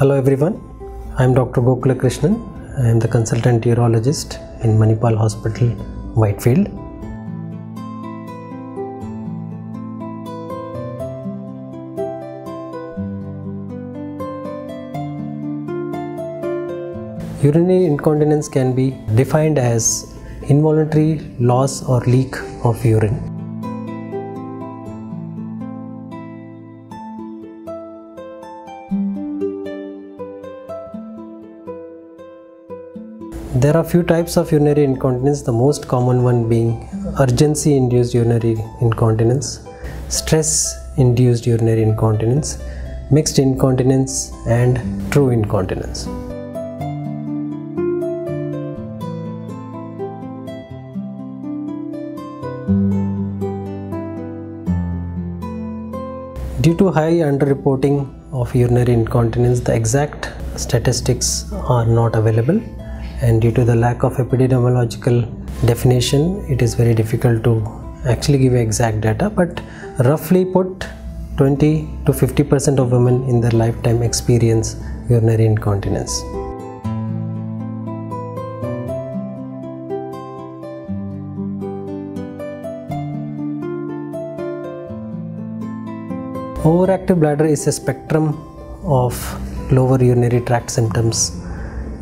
Hello everyone, I am Dr. Gokula Krishnan. I am the consultant urologist in Manipal Hospital Whitefield. Urinary incontinence can be defined as involuntary loss or leak of urine. There are few types of urinary incontinence, the most common one being urgency-induced urinary incontinence, stress-induced urinary incontinence, mixed incontinence and true incontinence. Due to high underreporting of urinary incontinence, the exact statistics are not available. And due to the lack of epidemiological definition, it is very difficult to actually give exact data, but roughly put, 20 to 50% of women in their lifetime experience urinary incontinence. Overactive bladder is a spectrum of lower urinary tract symptoms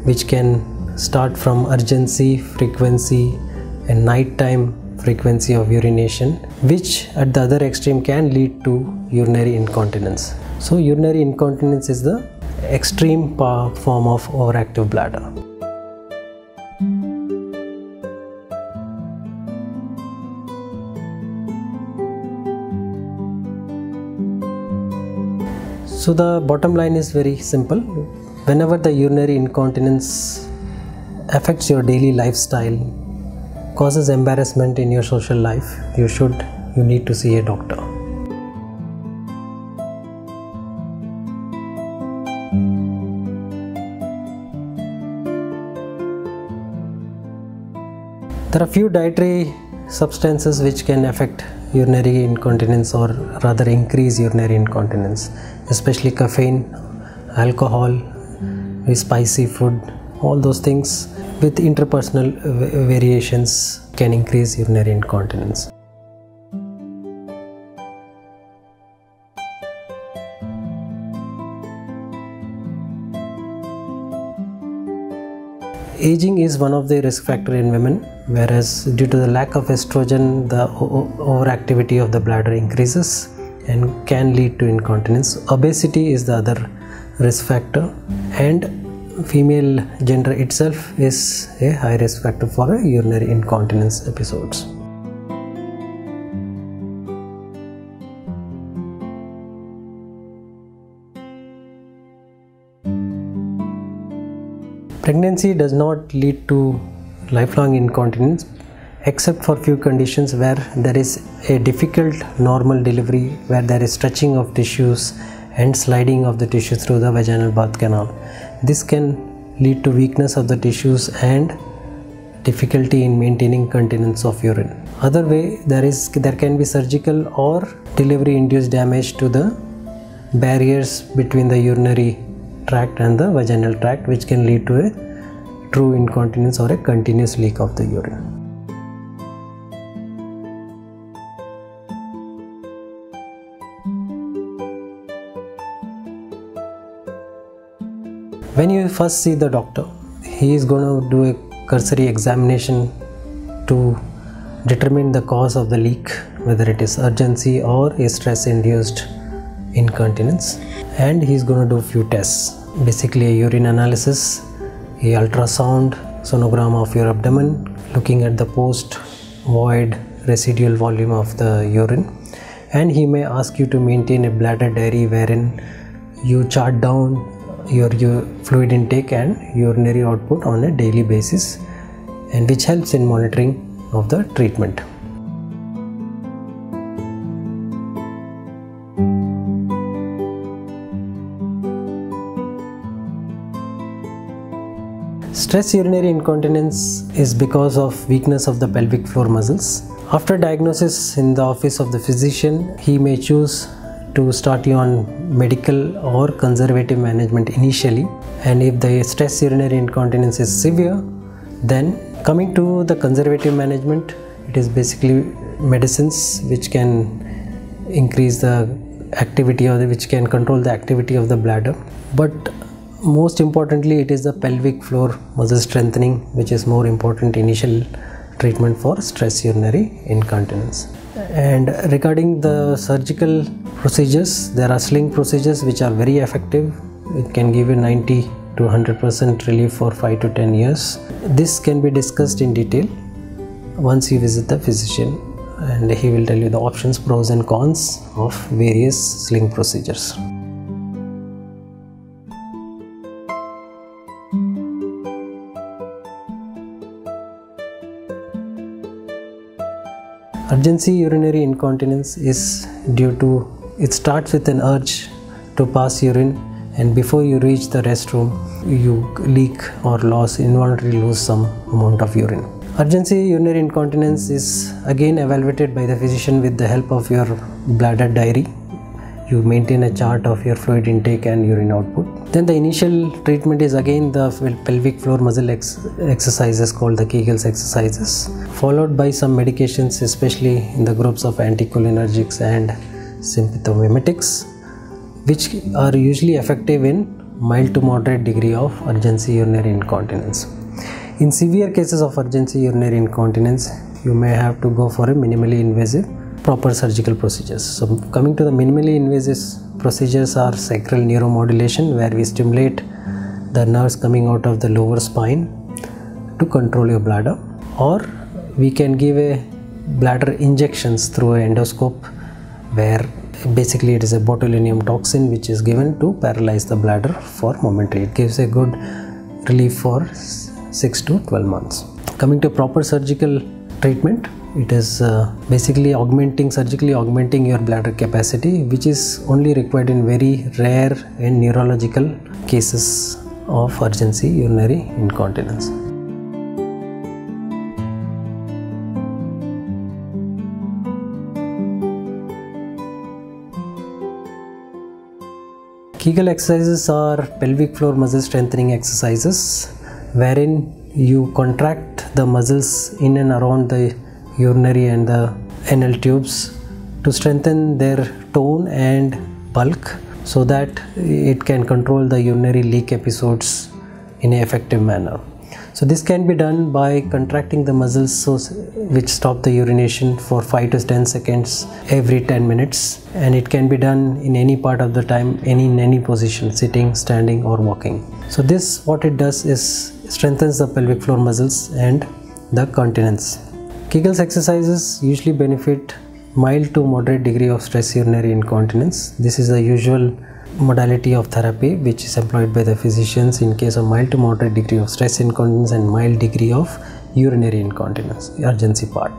which can start from urgency, frequency and nighttime frequency of urination, which at the other extreme can lead to urinary incontinence. So urinary incontinence is the extreme form of overactive bladder. So the bottom line is very simple. Whenever the urinary incontinence affects your daily lifestyle, causes embarrassment in your social life, you need to see a doctor. There are few dietary substances which can affect urinary incontinence, or rather increase urinary incontinence, especially caffeine, alcohol, spicy food. All those things with interpersonal variations can increase urinary incontinence. Aging is one of the risk factors in women, whereas due to the lack of estrogen, the overactivity of the bladder increases and can lead to incontinence. Obesity is the other risk factor, and female gender itself is a high risk factor for urinary incontinence episodes. Pregnancy does not lead to lifelong incontinence except for few conditions where there is a difficult normal delivery, where there is stretching of tissues and sliding of the tissue through the vaginal birth canal. This can lead to weakness of the tissues and difficulty in maintaining continence of urine. Other way, there can be surgical or delivery induced damage to the barriers between the urinary tract and the vaginal tract, which can lead to a true incontinence or a continuous leak of the urine. When you first see the doctor, he is going to do a cursory examination to determine the cause of the leak, whether it is urgency or stress-induced incontinence, and he is going to do few tests, basically a urine analysis, a ultrasound, sonogram of your abdomen, looking at the post-void residual volume of the urine, and he may ask you to maintain a bladder diary wherein you chart down your fluid intake and urinary output on a daily basis, and which helps in monitoring of the treatment. Stress urinary incontinence is because of weakness of the pelvic floor muscles. After diagnosis in the office of the physician, he may choose to start you on medical or conservative management initially. And if the stress urinary incontinence is severe, then coming to the conservative management, it is basically medicines which can increase the activity or which can control the activity of the bladder. But most importantly, it is the pelvic floor muscle strengthening which is more important initial treatment for stress urinary incontinence. And regarding the surgical procedures, there are sling procedures which are very effective. It can give you 90% to 100% relief for 5 to 10 years. This can be discussed in detail once you visit the physician, and he will tell you the options, pros and cons of various sling procedures. Urgency urinary incontinence is due to, it starts with an urge to pass urine, and before you reach the restroom, you leak or involuntarily lose some amount of urine. Urgency urinary incontinence is again evaluated by the physician with the help of your bladder diary. You maintain a chart of your fluid intake and urine output. Then the initial treatment is again the pelvic floor muscle exercises called the Kegel's exercises, followed by some medications, especially in the groups of anticholinergics and sympathomimetics, which are usually effective in mild to moderate degree of urgency urinary incontinence. In severe cases of urgency urinary incontinence, you may have to go for a minimally invasive proper surgical procedures. So coming to the minimally invasive procedures are sacral neuromodulation, where we stimulate the nerves coming out of the lower spine to control your bladder, or we can give a bladder injections through an endoscope, where basically it is a botulinum toxin which is given to paralyze the bladder for momentary. It gives a good relief for 6 to 12 months. Coming to proper surgical treatment, it is basically surgically augmenting your bladder capacity, which is only required in very rare and neurological cases of urgency urinary incontinence. Kegel exercises are pelvic floor muscle strengthening exercises, wherein you contract the muscles in and around the urinary and the anal tubes to strengthen their tone and bulk, so that it can control the urinary leak episodes in an effective manner. So this can be done by contracting the muscles which stop the urination for 5 to 10 seconds every 10 minutes, and it can be done in any part of the time, in any position, sitting, standing or walking. So this, what it does is strengthens the pelvic floor muscles and the continence. Kegel's exercises usually benefit mild to moderate degree of stress urinary incontinence. This is the usual modality of therapy which is employed by the physicians in case of mild to moderate degree of stress incontinence and mild degree of urinary incontinence, the urgency part.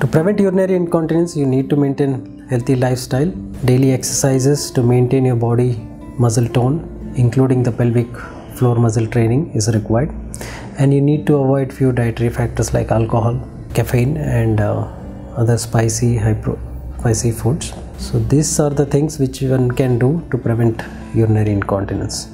To prevent urinary incontinence, you need to maintain healthy lifestyle, daily exercises to maintain your body muscle tone, including the pelvic floor muscle training is required. And you need to avoid few dietary factors like alcohol, caffeine and other spicy foods. So these are the things which one can do to prevent urinary incontinence.